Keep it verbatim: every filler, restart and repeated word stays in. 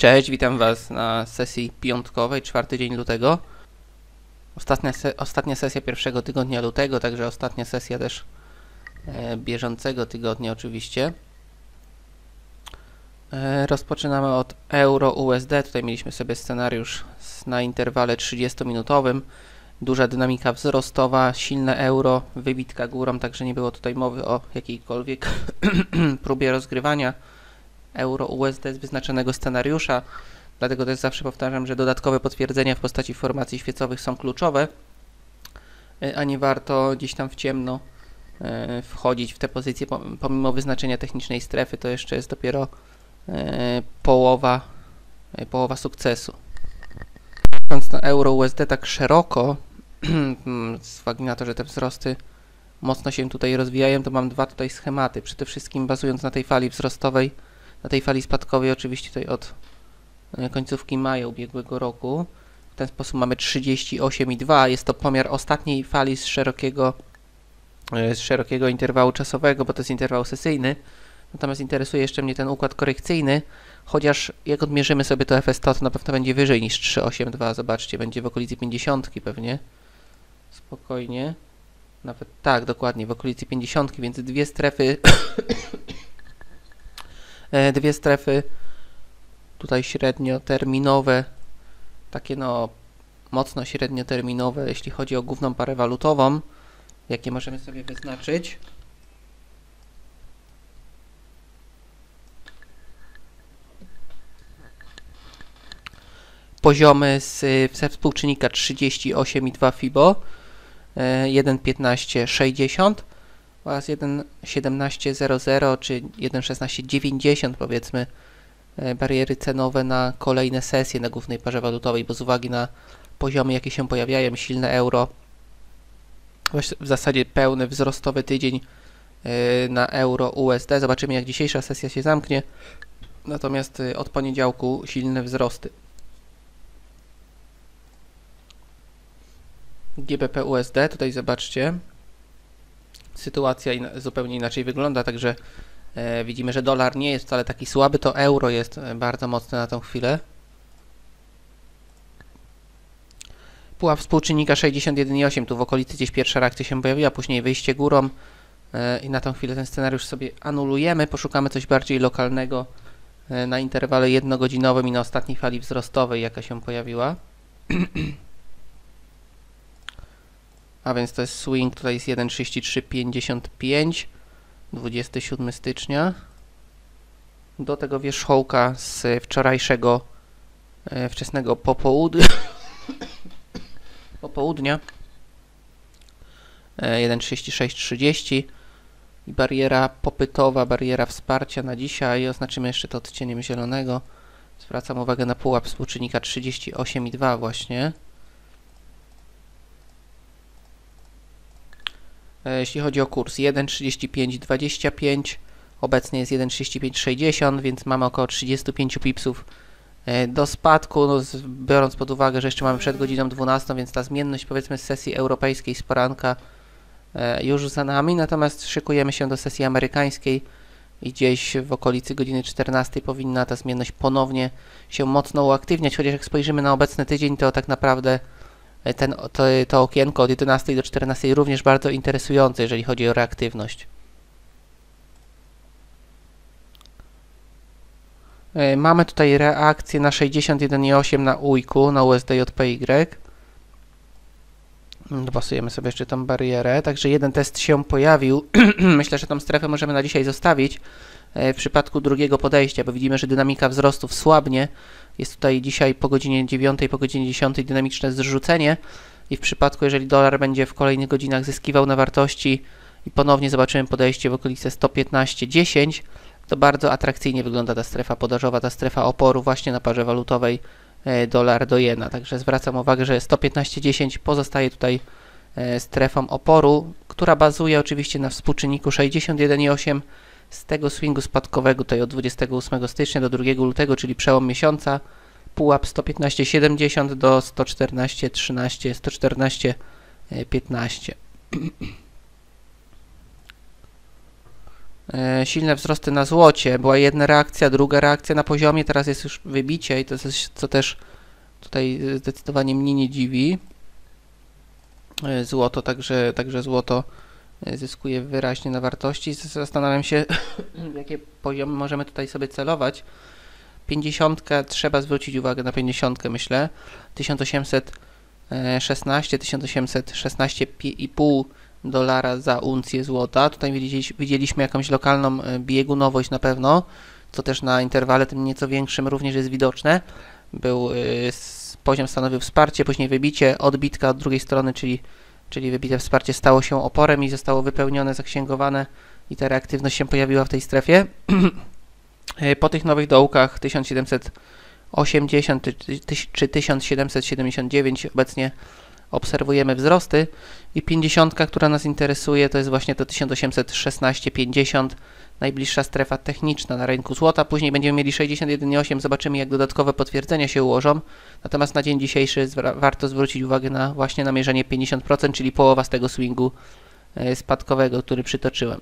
Cześć, witam Was na sesji piątkowej, czwarty dzień lutego. Ostatnia, se ostatnia sesja pierwszego tygodnia lutego, także ostatnia sesja też e, bieżącego tygodnia oczywiście. E, rozpoczynamy od euro U S D. Tutaj mieliśmy sobie scenariusz na interwale trzydziestominutowym. Duża dynamika wzrostowa, silne euro, wybitka górą, także nie było tutaj mowy o jakiejkolwiek próbie rozgrywania euro U S D z wyznaczonego scenariusza, dlatego też zawsze powtarzam, że dodatkowe potwierdzenia w postaci formacji świecowych są kluczowe, a nie warto gdzieś tam w ciemno wchodzić w te pozycje, pomimo wyznaczenia technicznej strefy, to jeszcze jest dopiero połowa, połowa sukcesu. Patrząc na euro U S D tak szeroko, z uwagi na to, że te wzrosty mocno się tutaj rozwijają, to mam dwa tutaj schematy. Przede wszystkim bazując na tej fali wzrostowej, na tej fali spadkowej, oczywiście tutaj od końcówki maja ubiegłego roku. W ten sposób mamy trzydzieści osiem i dwa. Jest to pomiar ostatniej fali z szerokiego, z szerokiego interwału czasowego, bo to jest interwał sesyjny. Natomiast interesuje jeszcze mnie ten układ korekcyjny, chociaż jak odmierzymy sobie to F S T O, to na pewno będzie wyżej niż trzysta osiemdziesiąt dwa. Zobaczcie, będzie w okolicy pięćdziesiątki pewnie. Spokojnie. Nawet tak, dokładnie, w okolicy pięćdziesiątki, więc dwie strefy... Dwie strefy tutaj średnioterminowe, takie no mocno średnioterminowe, jeśli chodzi o główną parę walutową, jakie możemy sobie wyznaczyć. Poziomy z, ze współczynnika trzydzieści osiem i dwa FIBO, jeden piętnaście sześćdziesiąt. Oraz jeden siedemnaście zero zero czy jeden szesnaście dziewięćdziesiąt, powiedzmy, bariery cenowe na kolejne sesje na głównej parze walutowej, bo z uwagi na poziomy, jakie się pojawiają, silne euro, w zasadzie pełny wzrostowy tydzień na euro U S D. Zobaczymy, jak dzisiejsza sesja się zamknie, natomiast od poniedziałku silne wzrosty. G B P U S D, tutaj zobaczcie. Sytuacja in- zupełnie inaczej wygląda, także e, widzimy, że dolar nie jest wcale taki słaby, to euro jest bardzo mocne na tą chwilę. Pułap współczynnika sześćdziesiąt jeden i osiem, tu w okolicy gdzieś pierwsza reakcja się pojawiła, później wyjście górą e, i na tą chwilę ten scenariusz sobie anulujemy, poszukamy coś bardziej lokalnego e, na interwale jednogodzinowym i na ostatniej fali wzrostowej, jaka się pojawiła. A więc to jest swing, tutaj jest jeden trzydzieści trzy pięćdziesiąt pięć, dwudziestego siódmego stycznia. Do tego wierzchołka z wczorajszego e, wczesnego popołudnia, popołudnia. E, jeden trzydzieści sześć trzydzieści i bariera popytowa, bariera wsparcia na dzisiaj. Oznaczymy jeszcze to odcieniem zielonego. Zwracam uwagę na pułap współczynnika trzydzieści osiem i dwa właśnie. Jeśli chodzi o kurs jeden trzydzieści pięć dwadzieścia pięć, obecnie jest jeden trzydzieści pięć sześćdziesiąt, więc mamy około trzydzieści pięć pipsów do spadku, no, biorąc pod uwagę, że jeszcze mamy przed godziną dwunastą, więc ta zmienność, powiedzmy, z sesji europejskiej z poranka już za nami, natomiast szykujemy się do sesji amerykańskiej i gdzieś w okolicy godziny czternastej powinna ta zmienność ponownie się mocno uaktywniać, chociaż jak spojrzymy na obecny tydzień, to tak naprawdę Ten, to, to okienko od jedenastej do czternastej również bardzo interesujące, jeżeli chodzi o reaktywność. Mamy tutaj reakcję na sześćdziesiąt jeden i osiem na U I K U, na U S D J P Y. Dopasujemy sobie jeszcze tą barierę. Także jeden test się pojawił. Myślę, że tą strefę możemy na dzisiaj zostawić w przypadku drugiego podejścia, bo widzimy, że dynamika wzrostów słabnie. Jest tutaj dzisiaj po godzinie dziewiątej, po godzinie dziesiątej dynamiczne zrzucenie i w przypadku, jeżeli dolar będzie w kolejnych godzinach zyskiwał na wartości i ponownie zobaczymy podejście w okolice sto piętnaście dziesięć, to bardzo atrakcyjnie wygląda ta strefa podażowa, ta strefa oporu właśnie na parze walutowej dolar do jena. Także zwracam uwagę, że sto piętnaście dziesięć pozostaje tutaj strefą oporu, która bazuje oczywiście na współczynniku sześćdziesiąt jeden i osiem. Z tego swingu spadkowego tutaj od dwudziestego ósmego stycznia do drugiego lutego, czyli przełom miesiąca, pułap sto piętnaście siedemdziesiąt do sto czternaście trzynaście, sto czternaście piętnaście. silne wzrosty na złocie. Była jedna reakcja, druga reakcja na poziomie, teraz jest już wybicie i to jest, co też tutaj zdecydowanie mnie nie dziwi. Złoto, także, także złoto zyskuje wyraźnie na wartości. Zastanawiam się, jakie poziomy możemy tutaj sobie celować. pięćdziesiąt trzeba zwrócić uwagę na pięćdziesiąt, myślę. tysiąc osiemset szesnaście, tysiąc osiemset szesnaście i pół dolara za uncję złota. Tutaj widzieliśmy jakąś lokalną biegunowość na pewno, co też na interwale tym nieco większym również jest widoczne. Był poziom stanowił wsparcie, później wybicie, odbitka od drugiej strony, czyli, czyli wybite wsparcie stało się oporem i zostało wypełnione, zaksięgowane i ta reaktywność się pojawiła w tej strefie. Po tych nowych dołkach tysiąc siedemset osiemdziesiąt czy tysiąc siedemset siedemdziesiąt dziewięć obecnie obserwujemy wzrosty i pięćdziesiątka, która nas interesuje, to jest właśnie to tysiąc osiemset szesnaście pięćdziesiąt, najbliższa strefa techniczna na rynku złota. Później będziemy mieli sześćdziesiąt jeden przecinek osiem, zobaczymy jak dodatkowe potwierdzenia się ułożą. Natomiast na dzień dzisiejszy warto zwrócić uwagę na właśnie namierzenie pięćdziesiąt procent, czyli połowa z tego swingu spadkowego, który przytoczyłem.